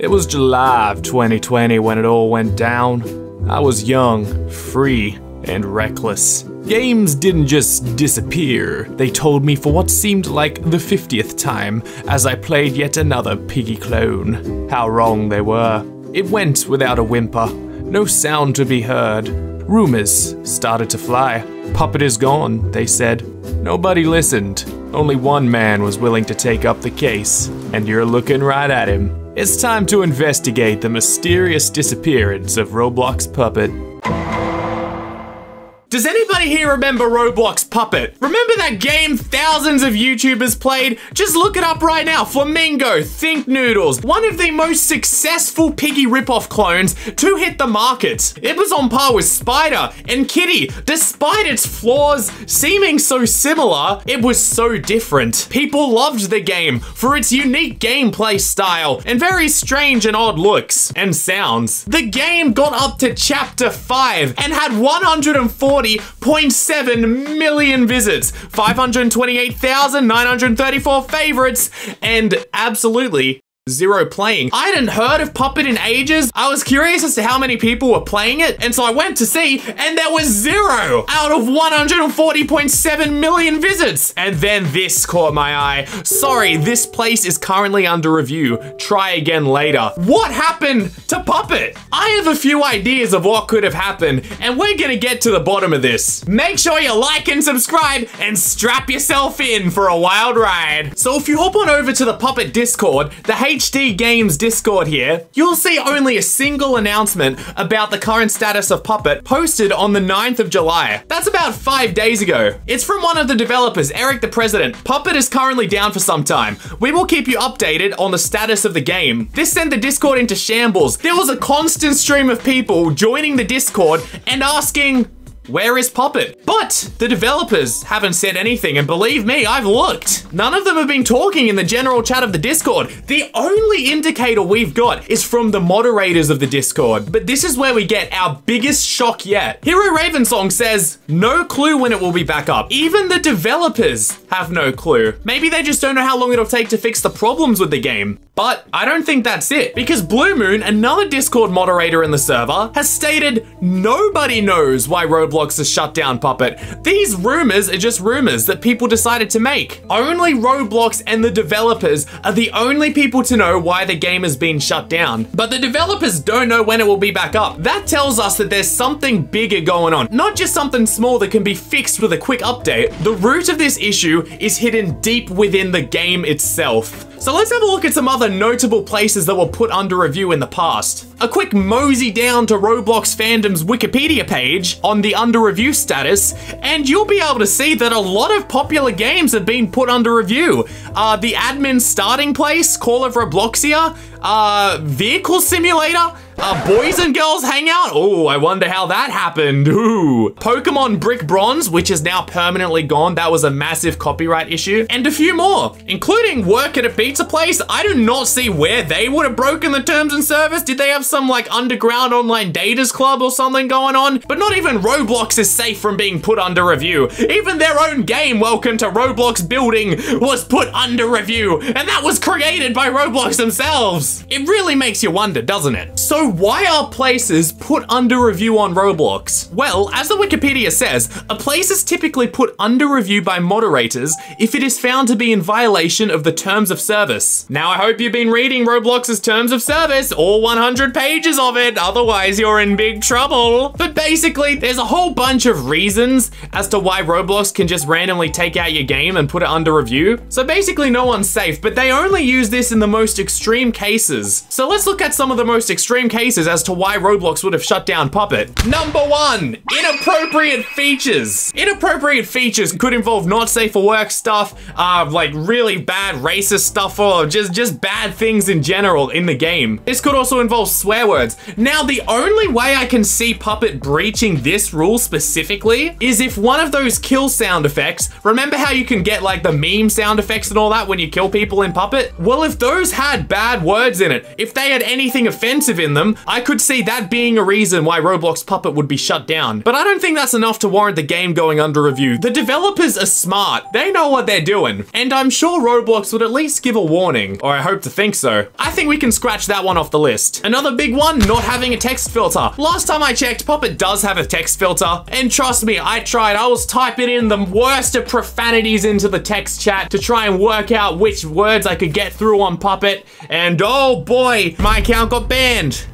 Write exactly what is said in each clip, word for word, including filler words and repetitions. It was July of twenty twenty when it all went down. I was young, free, and reckless. Games didn't just disappear. They told me for what seemed like the fiftieth time as I played yet another Piggy clone. How wrong they were. It went without a whimper. No sound to be heard. Rumors started to fly. Puppet is gone, they said. Nobody listened. Only one man was willing to take up the case, and you're looking right at him. It's time to investigate the mysterious disappearance of Roblox Puppet. Does anybody here remember Roblox Puppet? Remember that game thousands of YouTubers played? Just look it up right now. Flamingo, Think Noodles, one of the most successful Piggy ripoff clones to hit the market. It was on par with Spider and Kitty. Despite its flaws seeming so similar, it was so different. People loved the game for its unique gameplay style and very strange and odd looks and sounds. The game got up to chapter five and had one hundred forty point seven million visits, five hundred twenty-eight thousand nine hundred thirty-four favorites, and absolutely zero playing. I hadn't heard of Puppet in ages. I was curious as to how many people were playing it, and so I went to see, and there was zero out of one hundred forty point seven million visits. And then this caught my eye. Sorry, this place is currently under review. Try again later. What happened to Puppet? I have a few ideas of what could have happened, and we're gonna get to the bottom of this. Make sure you like and subscribe, and strap yourself in for a wild ride. So if you hop on over to the Puppet Discord, the H D Games Discord here, you'll see only a single announcement about the current status of Puppet posted on the ninth of July. That's about five days ago. It's from one of the developers, Eric the President. Puppet is currently down for some time. We will keep you updated on the status of the game. This sent the Discord into shambles. There was a constant stream of people joining the Discord and asking, where is Puppet? But the developers haven't said anything, and believe me, I've looked. None of them have been talking in the general chat of the Discord. The only indicator we've got is from the moderators of the Discord. But this is where we get our biggest shock yet. Hero Ravensong says, no clue when it will be back up. Even the developers have no clue. Maybe they just don't know how long it'll take to fix the problems with the game. But I don't think that's it, because Blue Moon, another Discord moderator in the server, has stated nobody knows why Roblox has shut down Puppet. These rumors are just rumors that people decided to make. Only Roblox and the developers are the only people to know why the game has been shut down. But the developers don't know when it will be back up. That tells us that there's something bigger going on, not just something small that can be fixed with a quick update. The root of this issue is hidden deep within the game itself. So let's have a look at some other notable places that were put under review in the past. A quick mosey down to Roblox fandom's Wikipedia page on the under review status, and you'll be able to see that a lot of popular games have been put under review. Uh, The Admin's Starting Place, Call of Robloxia, uh, Vehicle Simulator, Uh, boys and girls hangout? Oh, I wonder how that happened. Ooh. Pokemon Brick Bronze, which is now permanently gone. That was a massive copyright issue. And a few more, including work at a pizza place. I do not see where they would have broken the terms and service. Did they have some like underground online daters club or something going on? But not even Roblox is safe from being put under review. Even their own game, Welcome to Roblox Building, was put under review. And that was created by Roblox themselves. It really makes you wonder, doesn't it? So why are places put under review on Roblox? Well, as the Wikipedia says, a place is typically put under review by moderators if it is found to be in violation of the terms of service. Now, I hope you've been reading Roblox's terms of service, all one hundred pages of it, otherwise you're in big trouble. But basically, there's a whole bunch of reasons as to why Roblox can just randomly take out your game and put it under review. So basically no one's safe, but they only use this in the most extreme cases. So let's look at some of the most extreme cases cases as to why Roblox would have shut down Puppet. Number one, inappropriate features. Inappropriate features could involve not safe for work stuff, uh, like really bad racist stuff, or just, just bad things in general in the game. This could also involve swear words. Now, the only way I can see Puppet breaching this rule specifically is if one of those kill sound effects, remember how you can get like the meme sound effects and all that when you kill people in Puppet? Well, if those had bad words in it, if they had anything offensive in them, them, I could see that being a reason why Roblox Puppet would be shut down. But I don't think that's enough to warrant the game going under review. The developers are smart. They know what they're doing. And I'm sure Roblox would at least give a warning, or I hope to think so. I think we can scratch that one off the list. Another big one, not having a text filter. Last time I checked, Puppet does have a text filter. And trust me, I tried. I was typing in the worst of profanities into the text chat to try and work out which words I could get through on Puppet. And oh boy, my account got banned.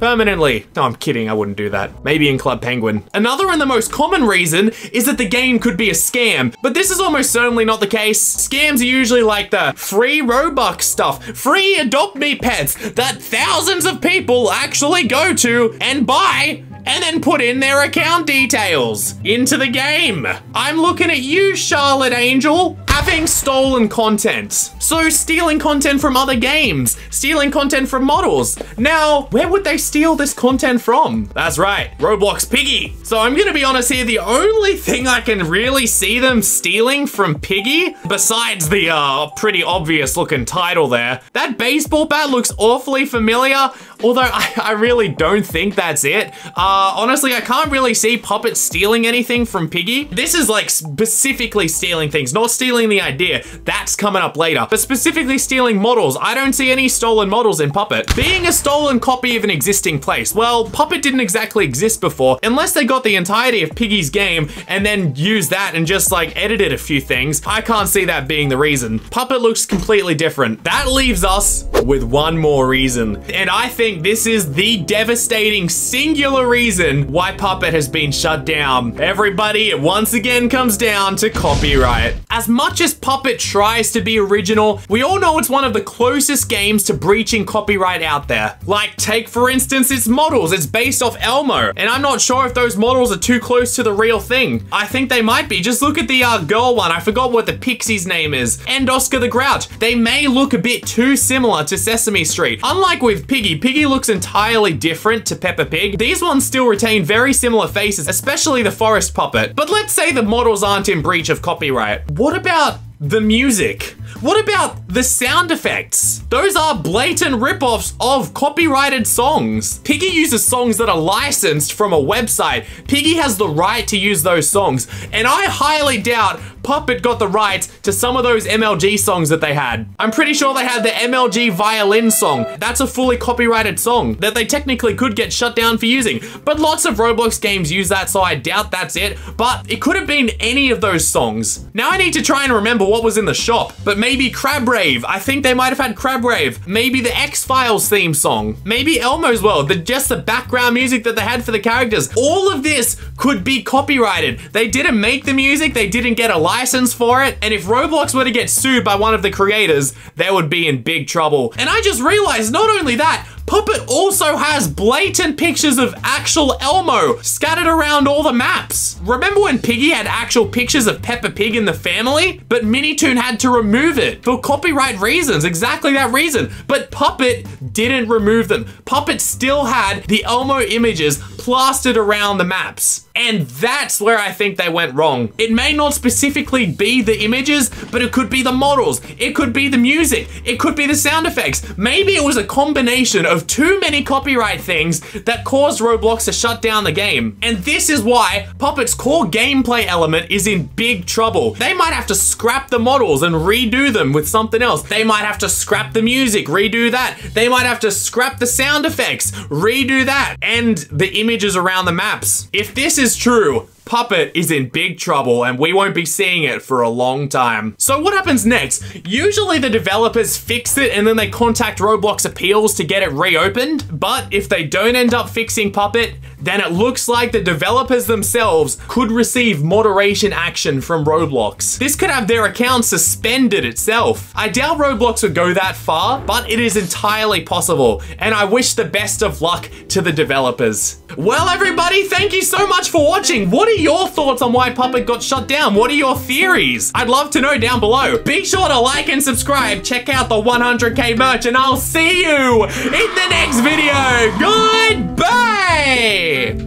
Permanently. No, I'm kidding, I wouldn't do that. Maybe in Club Penguin. Another and the most common reason is that the game could be a scam, but this is almost certainly not the case. Scams are usually like the free Robux stuff, free Adopt Me pets that thousands of people actually go to and buy and then put in their account details into the game. I'm looking at you, Charlotte Angel. Having stolen content. So stealing content from other games, stealing content from models. Now, where would they steal this content from? That's right, Roblox Piggy. So I'm gonna be honest here, the only thing I can really see them stealing from Piggy, besides the uh, pretty obvious looking title there, that baseball bat looks awfully familiar, although I, I really don't think that's it. Uh, honestly, I can't really see Puppet stealing anything from Piggy. This is like specifically stealing things, not stealing the idea. That's coming up later. But specifically stealing models. I don't see any stolen models in Puppet. Being a stolen copy of an existing place. Well, Puppet didn't exactly exist before, unless they got the entirety of Piggy's game and then used that and just like edited a few things. I can't see that being the reason. Puppet looks completely different. That leaves us with one more reason. And I think this is the devastating singular reason why Puppet has been shut down. Everybody, it once again comes down to copyright. As much Much as Puppet tries to be original, we all know it's one of the closest games to breaching copyright out there. Like, take for instance its models. It's based off Elmo, and I'm not sure if those models are too close to the real thing. I think they might be. Just look at the uh, girl one. I forgot what the pixie's name is. And Oscar the Grouch. They may look a bit too similar to Sesame Street. Unlike with Piggy, Piggy looks entirely different to Peppa Pig. These ones still retain very similar faces, especially the forest puppet. But let's say the models aren't in breach of copyright. What about the music? What about the sound effects? Those are blatant ripoffs of copyrighted songs. Piggy uses songs that are licensed from a website. Piggy has the right to use those songs, and I highly doubt Puppet got the rights to some of those M L G songs that they had. I'm pretty sure they had the M L G Violin song. That's a fully copyrighted song that they technically could get shut down for using, but lots of Roblox games use that, so I doubt that's it, but it could have been any of those songs. Now I need to try and remember what was in the shop, but maybe Crab Rave. I think they might have had Crab Rave. Maybe the X-Files theme song. Maybe Elmo's World, the, just the background music that they had for the characters. All of this could be copyrighted. They didn't make the music, they didn't get a license for it, and if Roblox were to get sued by one of the creators, they would be in big trouble. And I just realized, not only that, Puppet also has blatant pictures of actual Elmo scattered around all the maps. Remember when Piggy had actual pictures of Peppa Pig in the family? But Minitoon had to remove it for copyright reasons, exactly that reason. But Puppet didn't remove them. Puppet still had the Elmo images plastered around the maps. And that's where I think they went wrong. It may not specifically be the images, but it could be the models. It could be the music. It could be the sound effects. Maybe it was a combination of too many copyright things that caused Roblox to shut down the game. And this is why Puppet's core gameplay element is in big trouble. They might have to scrap the models and redo them with something else. They might have to scrap the music, redo that. They might have to scrap the sound effects, redo that, and the images around the maps. If this is It's true. Puppet is in big trouble and we won't be seeing it for a long time. So what happens next? Usually the developers fix it and then they contact Roblox Appeals to get it reopened. But if they don't end up fixing Puppet, then it looks like the developers themselves could receive moderation action from Roblox. This could have their account suspended itself. I doubt Roblox would go that far, but it is entirely possible. And I wish the best of luck to the developers. Well, everybody, thank you so much for watching. What are your thoughts on why Puppet got shut down? What are your theories? I'd love to know down below. Be sure to like and subscribe, check out the one hundred K merch, and I'll see you in the next video. Goodbye!